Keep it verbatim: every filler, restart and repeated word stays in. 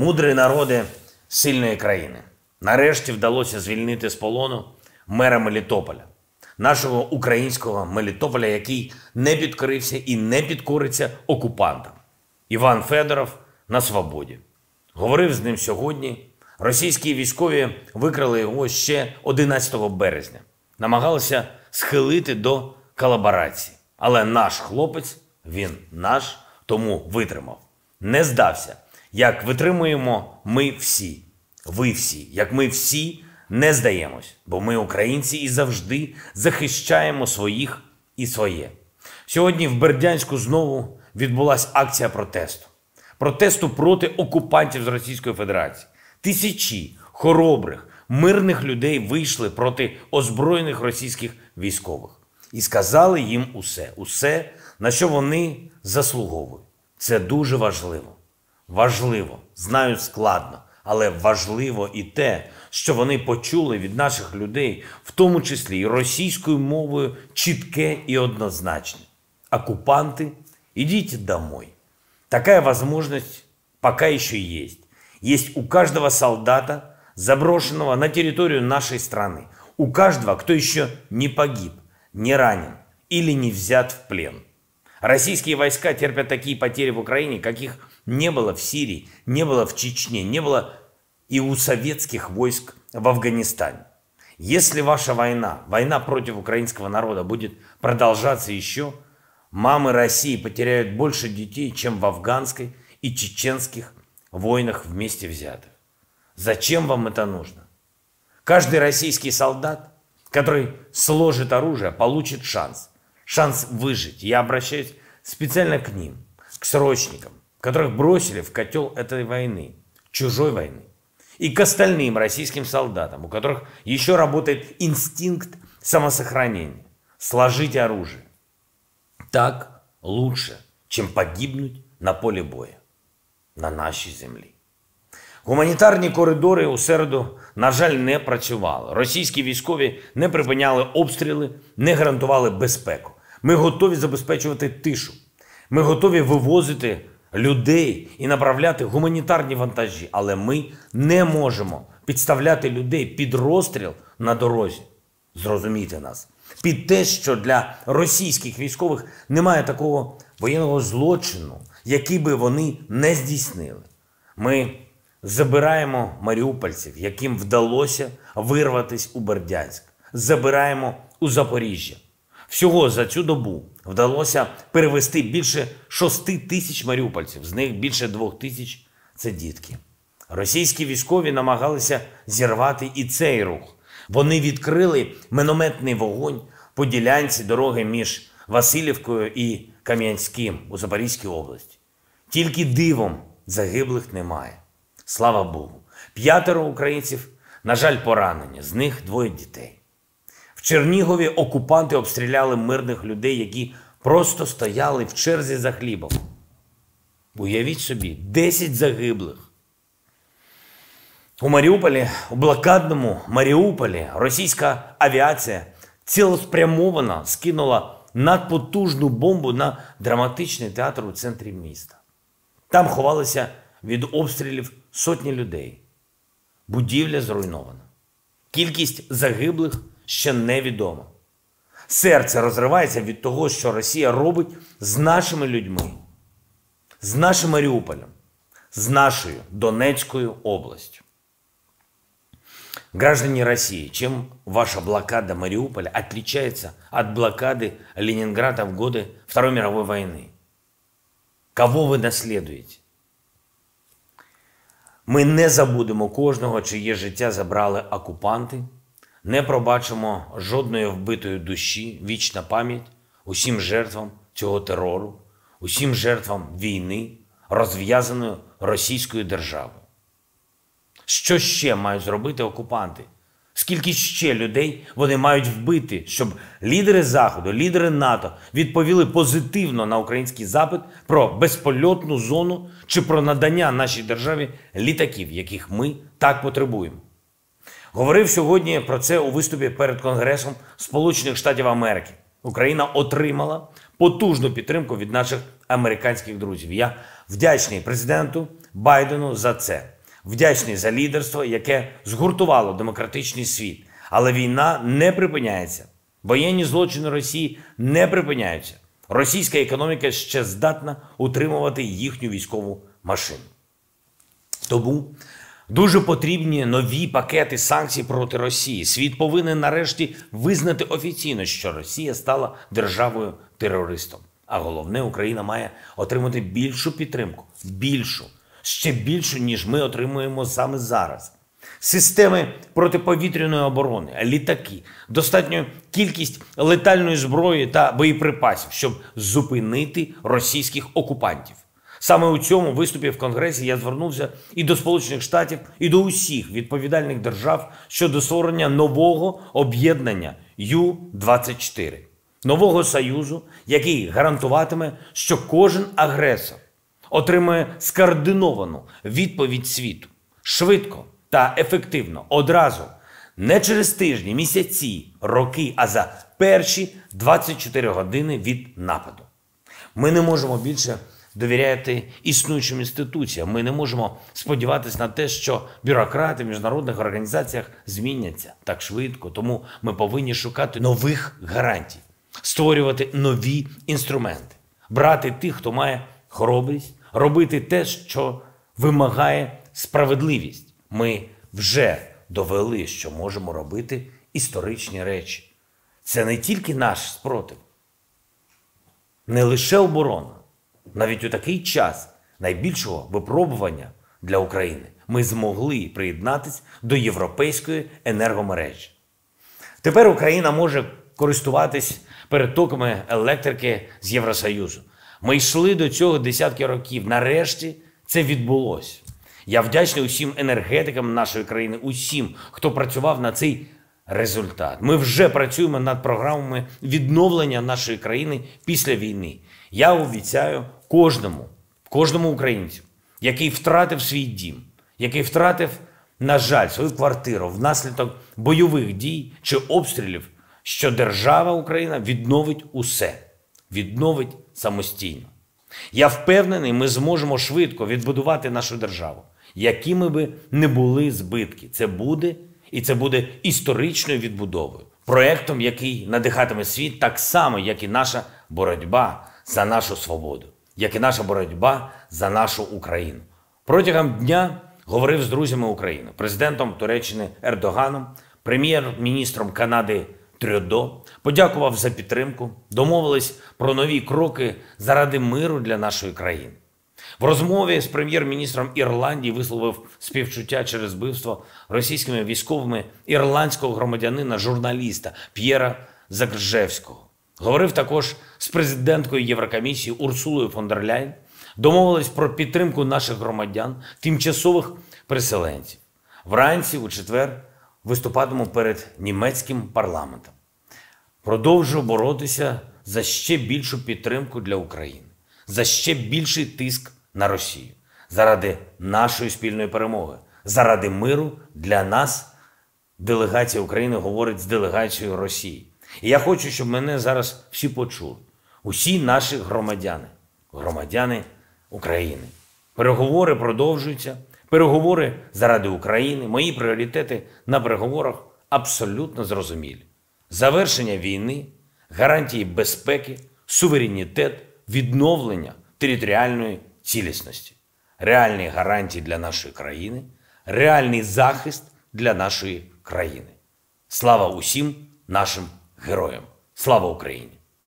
Мудрі народи сильної країни. Нарешті вдалося звільнити з полону мера Мелітополя. Нашого українського Мелітополя, який не підкорився і не підкориться окупантам. Іван Федоров на свободі. Говорив з ним сьогодні. Російські військові викрали його ще одинадцятого березня. Намагалися схилити до колаборації. Але наш хлопець, він наш, тому витримав. Не здався. Як витримуємо ми всі. Ви всі. Як ми всі не здаємось. Бо ми українці і завжди захищаємо своїх і своє. Сьогодні в Бердянську знову відбулася акція протесту. Протесту проти окупантів з Російської Федерації. Тисячі хоробрих, мирних людей вийшли проти озброєних російських військових. І сказали їм усе. Усе, на що вони заслуговують. Це дуже важливо. Важливо. Знаю, складно. Але важливо і те, що вони почули від наших людей, в тому числі і російською мовою, чітке і однозначне. Окупанти, ідіть домой. Такая возможность пока еще есть. Есть у каждого солдата, заброшенного на территорию нашей страны. У каждого, кто еще не погиб, не ранен или не взят в плен. Российские войска терпят такие потери в Украине, каких не было в Сирии, не было в Чечне, не было и у советских войск в Афганистане. Если ваша война, война против украинского народа будет продолжаться еще, мамы России потеряют больше детей, чем в афганской и чеченских войнах вместе взятых. Зачем вам это нужно? Каждый российский солдат, который сложит оружие, получит шанс. Шанс выжить. Я обращаюсь специально к ним, к срочникам, которых бросили в котел этой войны, чужой войны. И к остальным российским солдатам, у которых еще работает инстинкт самосохранения. Сложите оружие. Так лучше, чем погибнуть на полі бою, на нашій землі. Гуманітарні коридори у середу, на жаль, не працювали. Російські військові не припиняли обстріли, не гарантували безпеку. Ми готові забезпечувати тишу. Ми готові вивозити людей і направляти гуманітарні вантажі. Але ми не можемо підставляти людей під розстріл на дорозі. Зрозумійте нас. Під те, що для російських військових немає такого воєнного злочину, який би вони не здійснили. Ми забираємо маріупольців, яким вдалося вирватися у Бердянськ. Забираємо у Запоріжжя. Всього за цю добу вдалося перевезти більше шести тисяч маріупольців, з них більше двох тисяч – це дітки. Російські військові намагалися зірвати і цей рух. Вони відкрили мінометний вогонь по ділянці дороги між Васильівкою і Кам'янським у Запорізькій області. Тільки дивом загиблих немає. Слава Богу. П'ятеро українців, на жаль, поранені. З них двоє дітей. В Чернігові окупанти обстріляли мирних людей, які просто стояли в черзі за хлібом. Уявіть собі, десять загиблих. У Маріуполі, у блокадному Маріуполі, російська авіація цілеспрямовано скинула надпотужну бомбу на драматичний театр у центрі міста. Там ховалися від обстрілів сотні людей. Будівля зруйнована. Кількість загиблих ще невідома. Серце розривається від того, що Росія робить з нашими людьми, з нашим Маріуполем, з нашою Донецькою областю. Граждане России, чем ваша блокада Мариуполя отличается от блокады Ленинграда в годы Второй мировой войны? Кого ви наслідуєте? Ми не забудемо кожного, чиє життя забрали окупанти, не пробачимо жодної вбитої душі, вічна пам'ять усім жертвам цього терору, усім жертвам війни, розв'язаної Російською державою. Що ще мають зробити окупанти? Скільки ще людей вони мають вбити, щоб лідери Заходу, лідери НАТО відповіли позитивно на український запит про безпольотну зону чи про надання нашій державі літаків, яких ми так потребуємо? Говорив сьогодні про це у виступі перед Конгресом Сполучених Штатів Америки. Україна отримала потужну підтримку від наших американських друзів. Я вдячний президенту Байдену за це. Вдячний за лідерство, яке згуртувало демократичний світ. Але війна не припиняється. Воєнні злочини Росії не припиняються. Російська економіка ще здатна утримувати їхню військову машину. Тому дуже потрібні нові пакети санкцій проти Росії. Світ повинен нарешті визнати офіційно, що Росія стала державою-терористом. А головне, Україна має отримати більшу підтримку. Більшу. Ще більшу, ніж ми отримуємо саме зараз. Системи протиповітряної оборони, літаки, достатню кількість летальної зброї та боєприпасів, щоб зупинити російських окупантів. Саме у цьому виступі в Конгресі я звернувся і до Сполучених Штатів, і до усіх відповідальних держав щодо створення нового об'єднання Ю двадцять чотири. Нового союзу, який гарантуватиме, що кожен агресор отримає скоординовану відповідь світу. Швидко та ефективно, одразу, не через тижні, місяці, роки, а за перші двадцять чотири години від нападу. Ми не можемо більше довіряти існуючим інституціям. Ми не можемо сподіватися на те, що бюрократи в міжнародних організаціях зміняться так швидко. Тому ми повинні шукати нових гарантій, створювати нові інструменти, брати тих, хто має хоробрість, робити те, що вимагає справедливість. Ми вже довели, що можемо робити історичні речі. Це не тільки наш спротив, не лише оборона. Навіть у такий час найбільшого випробування для України ми змогли приєднатися до європейської енергомережі. Тепер Україна може користуватись перетоками електрики з Євросоюзу. Ми йшли до цього десятки років. Нарешті це відбулося. Я вдячний усім енергетикам нашої країни, усім, хто працював на цей результат. Ми вже працюємо над програмами відновлення нашої країни після війни. Я обіцяю кожному, кожному українцю, який втратив свій дім, який втратив, на жаль, свою квартиру внаслідок бойових дій чи обстрілів, що держава Україна відновить усе, відновить самостійно. Я впевнений, ми зможемо швидко відбудувати нашу державу, якими би не були збитки. Це буде, і це буде історичною відбудовою, проєктом, який надихатиме світ так само, як і наша боротьба за нашу свободу, як і наша боротьба за нашу Україну. Протягом дня говорив з друзями України, президентом Туреччини Ердоганом, прем'єр-міністром Канади Трюдо, подякував за підтримку, домовились про нові кроки заради миру для нашої країни. В розмові з прем'єр-міністром Ірландії висловив співчуття через вбивство російськими військовими ірландського громадянина-журналіста П'єра Загржевського. Говорив також з президенткою Єврокомісії Урсулою фон дер Ляєн, домовились про підтримку наших громадян, тимчасових переселенців. Вранці у четвер виступатиму перед німецьким парламентом. Продовжу боротися за ще більшу підтримку для України, за ще більший тиск на Росію, заради нашої спільної перемоги, заради миру для нас. Делегація України говорить з делегацією Росії. І я хочу, щоб мене зараз всі почули. Усі наші громадяни, громадяни України. Переговори продовжуються, переговори заради України. Мої пріоритети на переговорах абсолютно зрозумілі. Завершення війни, гарантії безпеки, суверенітет, відновлення територіальної цілісності. Реальні гарантії для нашої країни, реальний захист для нашої країни. Слава усім нашим героям! Слава Україні!